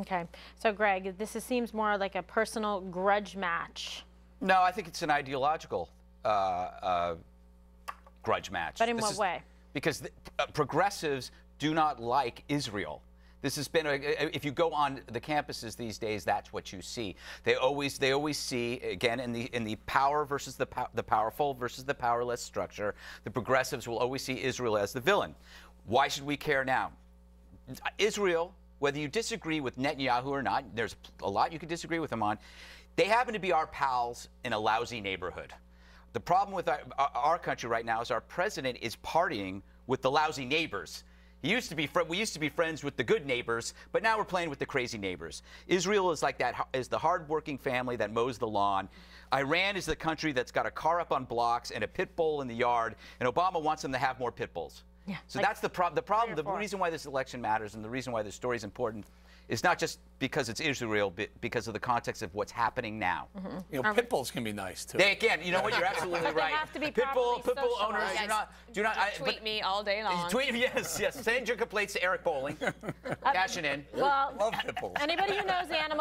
Okay. So, Greg, this seems more like a personal grudge match. No, I think it's an ideological grudge match. But in what way? Because progressives do not like Israel. This has been, if you go on the campuses these days, that's what you see. They always see, again, in the power versus the powerful versus the powerless structure, the progressives will always see Israel as the villain. Why should we care now? Israel, whether you disagree with Netanyahu or not, there's a lot you could disagree with him on, they happen to be our pals in a lousy neighborhood. The problem with our country right now is our president is partying with the lousy neighbors. We used to be friends with the good neighbors, but now we're playing with the crazy neighbors. Israel is like that, is the hard-working family that mows the lawn. Iran is the country that's got a car up on blocks and a pit bull in the yard, and Obama wants them to have more pit bulls. Yeah, so like that's the problem. The reason why this election matters and the reason why this story is important is not just because it's Israel, but because of the context of what's happening now. Mm-hmm. You know, pit bulls can be nice too. They can. You know what? You're absolutely right. But they have to be pit bull owners. Yes. Do not tweet me all day long. Tweet, yes. Send your complaints to Eric Bowling. Cashing in. Well, love pit bulls. Anybody who knows animals.